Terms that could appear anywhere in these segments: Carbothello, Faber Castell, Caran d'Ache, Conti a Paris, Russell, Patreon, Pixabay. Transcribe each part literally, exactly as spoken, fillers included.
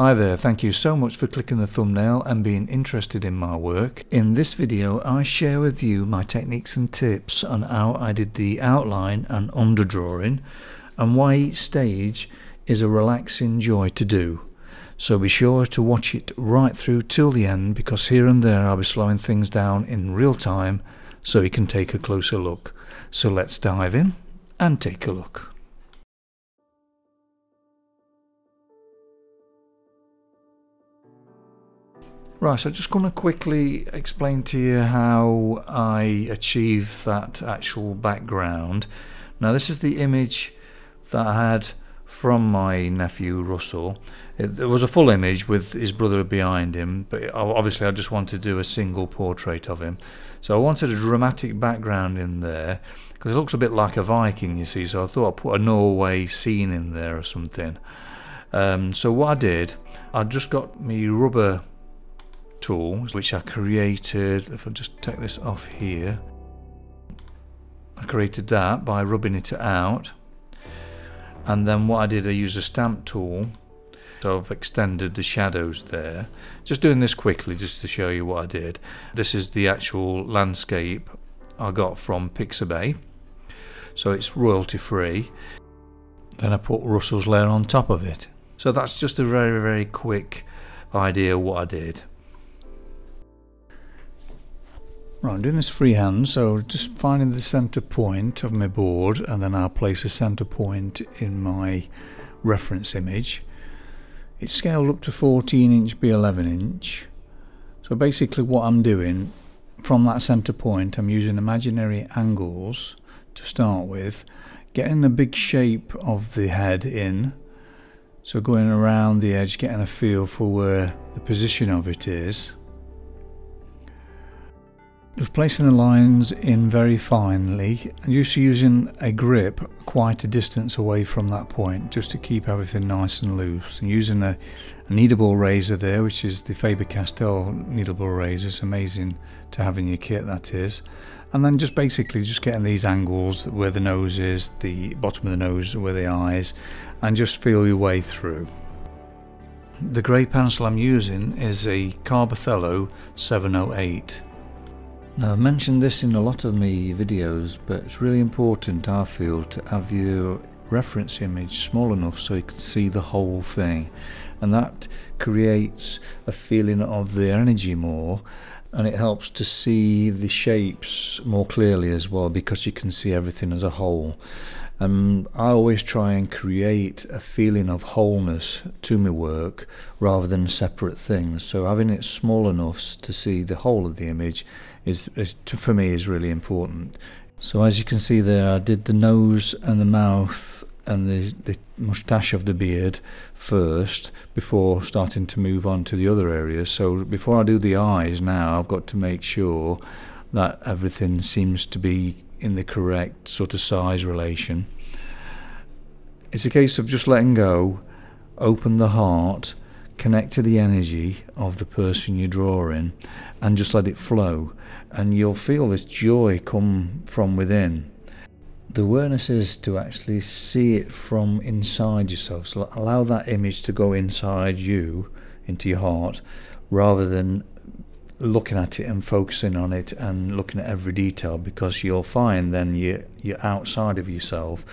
Hi there, thank you so much for clicking the thumbnail and being interested in my work. In this video I share with you my techniques and tips on how I did the outline and underdrawing and why each stage is a relaxing joy to do. So be sure to watch it right through till the end, because here and there I'll be slowing things down in real time so you can take a closer look. So let's dive in and take a look. Right, so I'm just going to quickly explain to you how I achieve that actual background. Now this is the image that I had from my nephew Russell. It, it was a full image with his brother behind him, but obviously I just wanted to do a single portrait of him. So I wanted a dramatic background in there, because it looks a bit like a Viking, you see, so I thought I'd put a Norway scene in there or something. Um, so what I did, I just got me rubber tools, which I created. If I just take this off here, I created that by rubbing it out, and then what I did, I used a stamp tool, so I've extended the shadows there. Just doing this quickly just to show you what I did. This is the actual landscape I got from Pixabay, so it's royalty free. Then I put Russell's layer on top of it. So that's just a very very quick idea what I did. Right, I'm doing this freehand, so just finding the centre point of my board, and then I'll place a centre point in my reference image. It's scaled up to fourteen inch by eleven inch. So basically what I'm doing, from that centre point I'm using imaginary angles to start with, getting the big shape of the head in, so going around the edge, getting a feel for where the position of it is. Just placing the lines in very finely, and usually using a grip quite a distance away from that point just to keep everything nice and loose, and using a, a needleball razor there, which is the Faber Castell needleball razor. It's amazing to have in your kit, that is. And then just basically just getting these angles where the nose is, the bottom of the nose, where the eyes, and just feel your way through. The grey pencil I'm using is a Carbothello seven oh eight. Now, I've mentioned this in a lot of my videos, but it's really important, I feel, to have your reference image small enough so you can see the whole thing, and that creates a feeling of the energy more, and it helps to see the shapes more clearly as well, because you can see everything as a whole. And um, I always try and create a feeling of wholeness to my work rather than separate things, so having it small enough to see the whole of the image is, is for me is really important. So as you can see there, I did the nose and the mouth and the, the moustache of the beard first before starting to move on to the other areas. So before I do the eyes now, I've got to make sure that everything seems to be in the correct sort of size relation. It's a case of just letting go, open the heart, connect to the energy of the person you're drawing, and just let it flow, and you'll feel this joy come from within. The awareness is to actually see it from inside yourself, so allow that image to go inside you, into your heart, rather than looking at it and focusing on it and looking at every detail, because you'll find then you you're outside of yourself,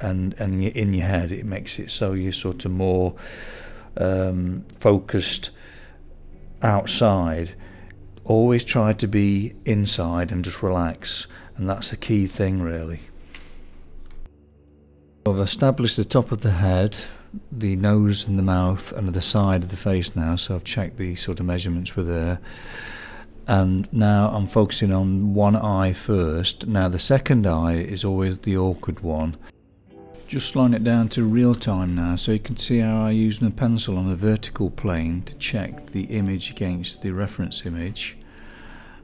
and and you're in your head. It makes it so you're sort of more um, focused outside. Always try to be inside and just relax, and that's a key thing really. I've established the top of the head, the nose and the mouth, and the side of the face now, so I've checked the sort of measurements were there, and now I'm focusing on one eye first. Now the second eye is always the awkward one. Just slowing it down to real time now, so you can see how I use my pencil on the vertical plane to check the image against the reference image,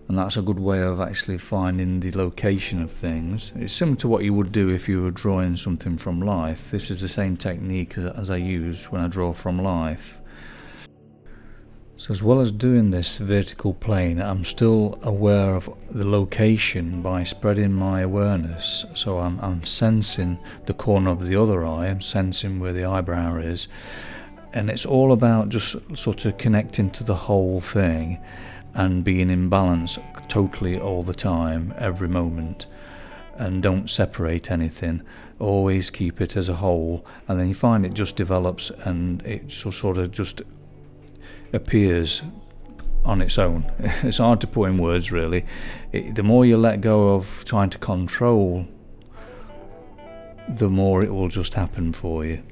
and that's a good way of actually finding the location of things. It's similar to what you would do if you were drawing something from life. This is the same technique as I use when I draw from life. So as well as doing this vertical plane, I'm still aware of the location by spreading my awareness. So I'm, I'm sensing the corner of the other eye, I'm sensing where the eyebrow is, and it's all about just sort of connecting to the whole thing and being in balance totally all the time, every moment, and don't separate anything. Always keep it as a whole, and then you find it just develops and it sort of just appears on its own. It's hard to put in words, really. It, the more you let go of trying to control, the more it will just happen for you.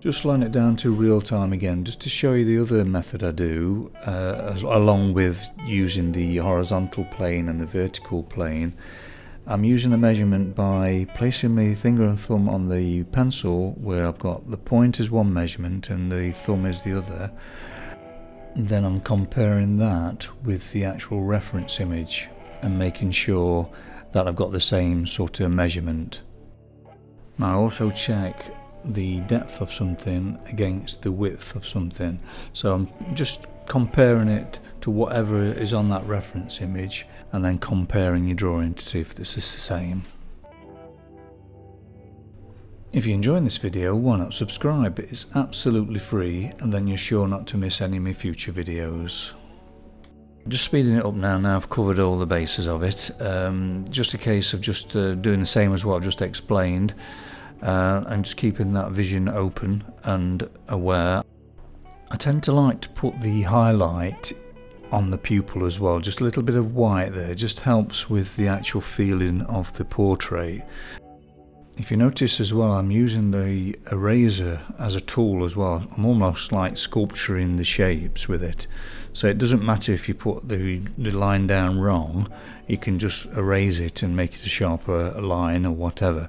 Just slowing it down to real time again, just to show you the other method I do, uh, as, along with using the horizontal plane and the vertical plane. I'm using a measurement by placing my finger and thumb on the pencil where I've got the point is one measurement and the thumb is the other. Then I'm comparing that with the actual reference image and making sure that I've got the same sort of measurement. Now I also check the depth of something against the width of something, so I'm just comparing it to whatever is on that reference image and then comparing your drawing to see if this is the same. If you're enjoying this video, why not subscribe? It's absolutely free, and then you're sure not to miss any of my future videos. Just speeding it up now, now I've covered all the bases of it. Um, just a case of just uh, doing the same as what I've just explained. Uh, and just keeping that vision open and aware. I tend to like to put the highlight on the pupil as well, just a little bit of white there, just helps with the actual feeling of the portrait. If you notice as well, I'm using the eraser as a tool as well. I'm almost like sculpturing the shapes with it, so it doesn't matter if you put the, the line down wrong, you can just erase it and make it a sharper line or whatever.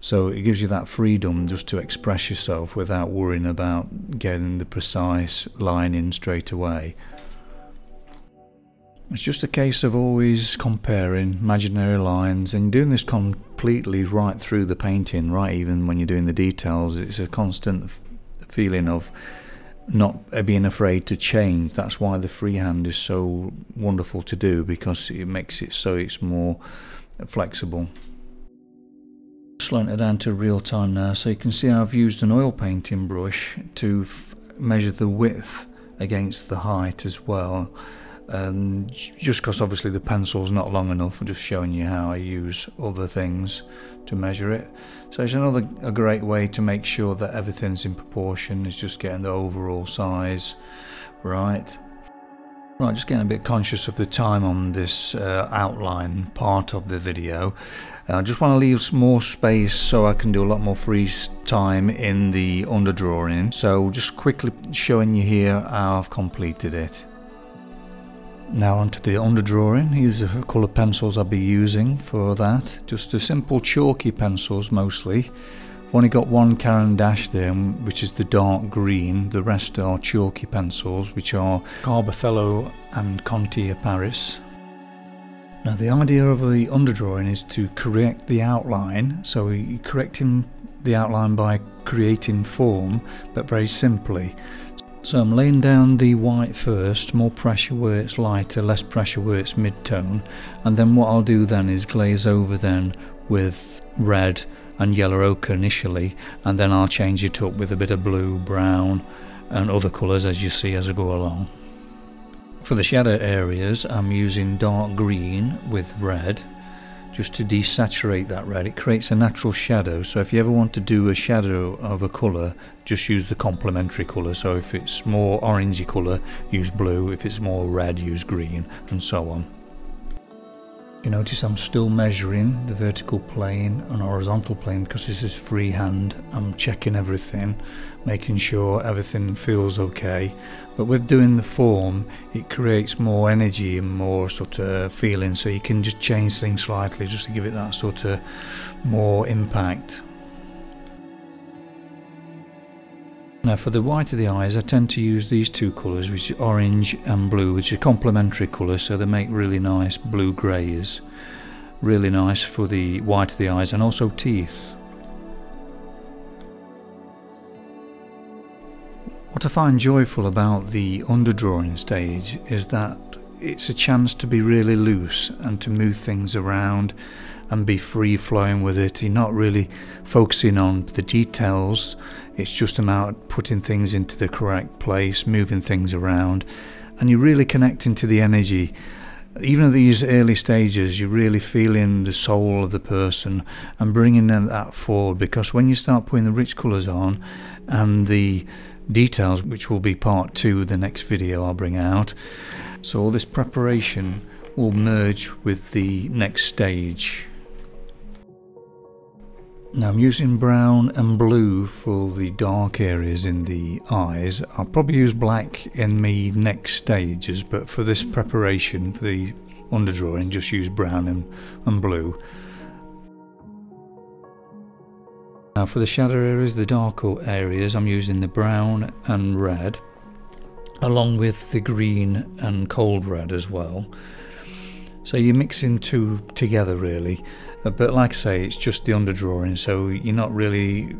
So it gives you that freedom just to express yourself without worrying about getting the precise line in straight away. It's just a case of always comparing imaginary lines and doing this completely right through the painting, right even when you're doing the details. It's a constant feeling of not being afraid to change. That's why the freehand is so wonderful to do, because it makes it so it's more flexible. Slowing it down to real time now, so you can see I've used an oil painting brush to f measure the width against the height as well, um, just because obviously the pencil's not long enough. I'm just showing you how I use other things to measure it. So it's another a great way to make sure that everything's in proportion, is just getting the overall size right. Right, just getting a bit conscious of the time on this uh, outline part of the video. I uh, just want to leave more space so I can do a lot more free time in the underdrawing. So just quickly showing you here how I've completed it. Now onto the underdrawing. These are the colour pencils I'll be using for that. Just the simple chalky pencils mostly. I've only got one Caran d'Ache there, which is the dark green. The rest are chalky pencils, which are Carbothello and Conti a Paris. Now the idea of the underdrawing is to correct the outline, so you're correcting the outline by creating form, but very simply. So I'm laying down the white first, more pressure where it's lighter, less pressure where it's mid-tone, and then what I'll do then is glaze over then with red and yellow ochre initially, and then I'll change it up with a bit of blue, brown and other colours as you see as I go along. For the shadow areas I'm using dark green with red, just to desaturate that red. It creates a natural shadow, so if you ever want to do a shadow of a colour, just use the complementary colour. So if it's more orangey colour, use blue, if it's more red, use green, and so on. You notice I'm still measuring the vertical plane and horizontal plane because this is freehand. I'm checking everything, making sure everything feels okay. But with doing the form, it creates more energy and more sort of feeling, so you can just change things slightly just to give it that sort of more impact. Now for the white of the eyes, I tend to use these two colours, which is orange and blue, which are complementary colours, so they make really nice blue greys. Really nice for the white of the eyes, and also teeth. What I find joyful about the underdrawing stage is that it's a chance to be really loose and to move things around and be free flowing with it. You're not really focusing on the details, it's just about putting things into the correct place, moving things around, and you're really connecting to the energy. Even at these early stages, you're really feeling the soul of the person and bringing that forward, because when you start putting the rich colours on and the details, which will be part two of the next video I'll bring out, so all this preparation will merge with the next stage. Now I'm using brown and blue for the dark areas in the eyes. I'll probably use black in the next stages, but for this preparation, for the underdrawing, just use brown and, and blue. Now for the shadow areas, the darker areas, I'm using the brown and red, along with the green and cold red as well. So you're mixing two together really, but like I say, it's just the underdrawing, so you're not really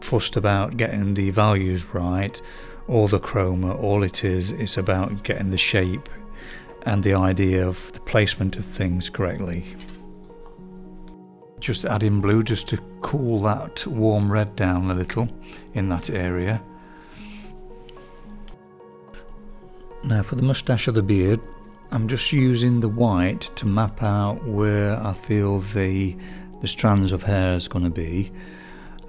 fussed about getting the values right or the chroma. All it is, it's about getting the shape and the idea of the placement of things correctly. Just adding blue just to cool that warm red down a little in that area. Now for the moustache or the beard, I'm just using the white to map out where I feel the, the strands of hair is going to be.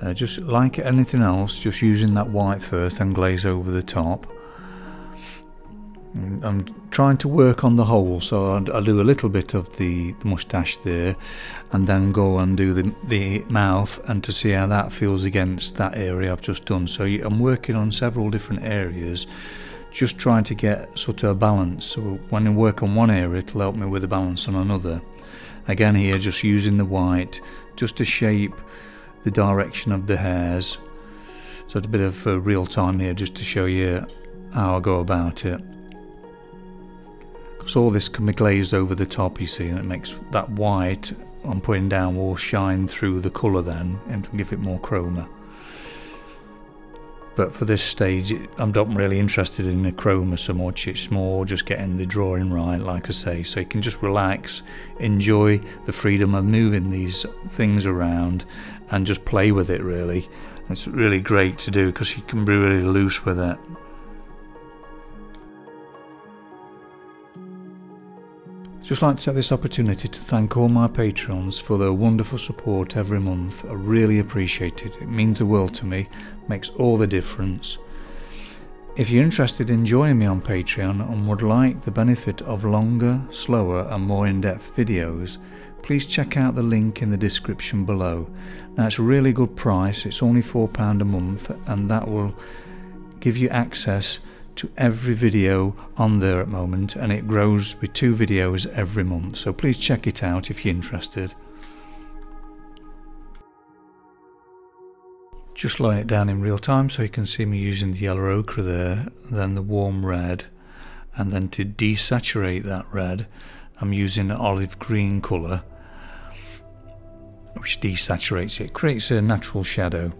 Uh, just like anything else, just using that white first and glaze over the top. I'm trying to work on the whole, so I'll do a little bit of the, the moustache there and then go and do the, the mouth, and to see how that feels against that area I've just done. So I'm working on several different areas, just trying to get sort of a balance, so when I work on one area it'll help me with the balance on another. Again here, just using the white just to shape the direction of the hairs, so it's a bit of uh, real time here just to show you how I go about it, because all this can be glazed over the top, you see, and it makes that white I'm putting down will shine through the colour then and give it more chroma. But for this stage, I'm not really interested in the chroma so much, it's more just getting the drawing right, like I say, so you can just relax, enjoy the freedom of moving these things around and just play with it really. It's really great to do because you can be really loose with it. Just like to take this opportunity to thank all my Patrons for their wonderful support every month. I really appreciate it. It means the world to me, makes all the difference. If you're interested in joining me on Patreon and would like the benefit of longer, slower and more in-depth videos, please check out the link in the description below. Now it's a really good price, it's only four pounds a month, and that will give you access to every video on there at the moment, and it grows with two videos every month, so please check it out if you're interested. Just laying it down in real time so you can see me using the yellow ochre there, then the warm red, and then to desaturate that red I'm using an olive green colour which desaturates it, creates a natural shadow.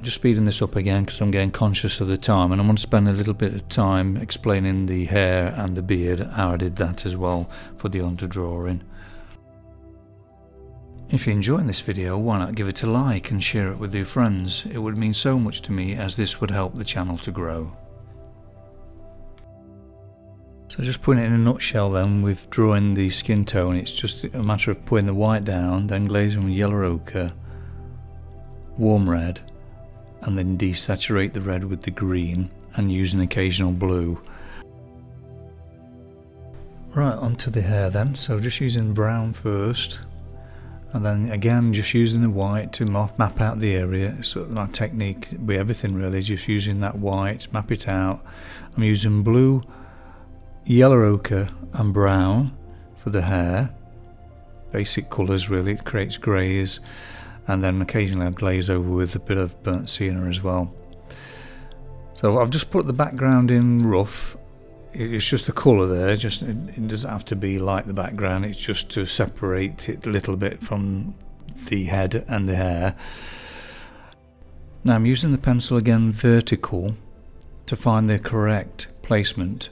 Just speeding this up again because I'm getting conscious of the time, and I want to spend a little bit of time explaining the hair and the beard, how I did that as well for the underdrawing. If you're enjoying this video, why not give it a like and share it with your friends? It would mean so much to me, as this would help the channel to grow. So just putting it in a nutshell then, with drawing the skin tone, it's just a matter of putting the white down, then glazing with yellow ochre, warm red, and then desaturate the red with the green and use an occasional blue. Right, onto the hair then, so just using brown first, and then again just using the white to map out the area. So my technique with everything really, just using that white, map it out. I'm using blue, yellow ochre and brown for the hair, basic colours really, it creates greys. And then occasionally I'll glaze over with a bit of burnt sienna as well. So I've just put the background in rough. It's just the colour there, just it doesn't have to be like the background, it's just to separate it a little bit from the head and the hair. Now I'm using the pencil again vertical to find the correct placement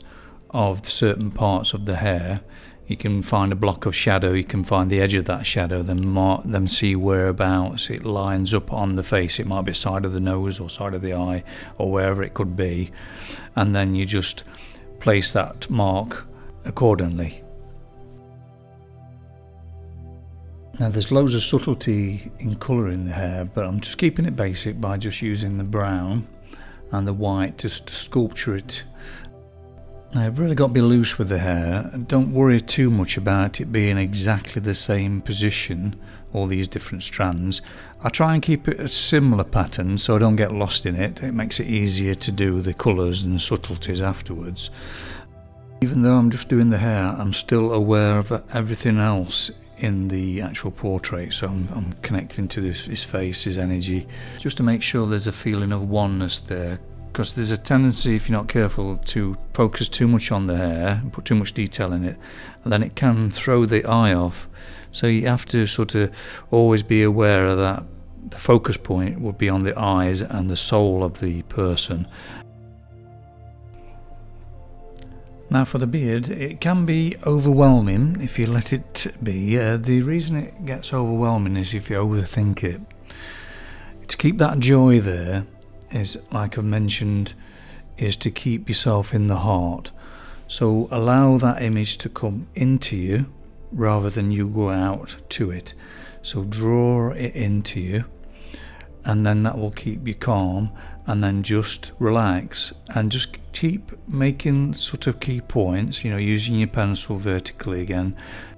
of certain parts of the hair. You can find a block of shadow, you can find the edge of that shadow, then mark them, see whereabouts it lines up on the face. It might be side of the nose or side of the eye or wherever it could be, and then you just place that mark accordingly. Now there's loads of subtlety in colouring the hair, but I'm just keeping it basic by just using the brown and the white just to sculpture it. Now I've really got to be loose with the hair, and don't worry too much about it being exactly the same position, all these different strands. I try and keep it a similar pattern so I don't get lost in it. It makes it easier to do the colours and subtleties afterwards. Even though I'm just doing the hair, I'm still aware of everything else in the actual portrait, so I'm, I'm connecting to this, his face, his energy, just to make sure there's a feeling of oneness there. Because there's a tendency, if you're not careful, to focus too much on the hair and put too much detail in it, and then it can throw the eye off. So you have to sort of always be aware of that. The focus point would be on the eyes and the soul of the person. Now for the beard, it can be overwhelming if you let it be. Uh, the reason it gets overwhelming is if you overthink it. To keep that joy there, is, like I've mentioned, is to keep yourself in the heart. So allow that image to come into you rather than you go out to it. So draw it into you, and then that will keep you calm, and then just relax and just keep making sort of key points, you know, using your pencil vertically again.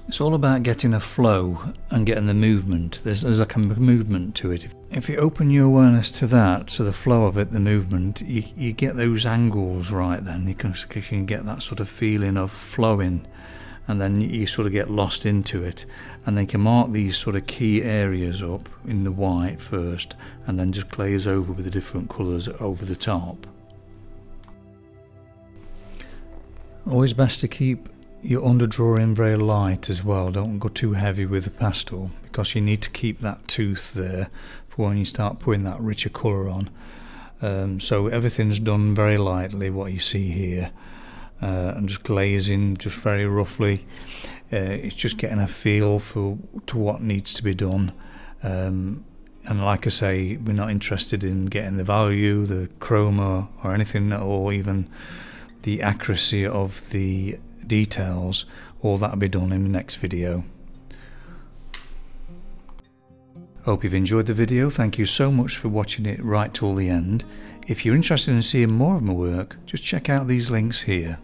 It's all about getting a flow and getting the movement. There's, there's like a movement to it. If you open your awareness to that, to the flow of it, the movement, you, you get those angles right then. You can, you can get that sort of feeling of flowing, and then you sort of get lost into it. And then you can mark these sort of key areas up in the white first, and then just glaze over with the different colours over the top. Always best to keep your underdrawing very light as well. Don't go too heavy with the pastel, because you need to keep that tooth there for when you start putting that richer colour on. Um, so everything's done very lightly, what you see here. Uh, and just glazing just very roughly. Uh, it's just getting a feel for to what needs to be done. Um, and like I say, we're not interested in getting the value, the chroma or anything at all, even the accuracy of the details. All that'll be done in the next video. Hope you've enjoyed the video. Thank you so much for watching it right till the end. If you're interested in seeing more of my work, just check out these links here.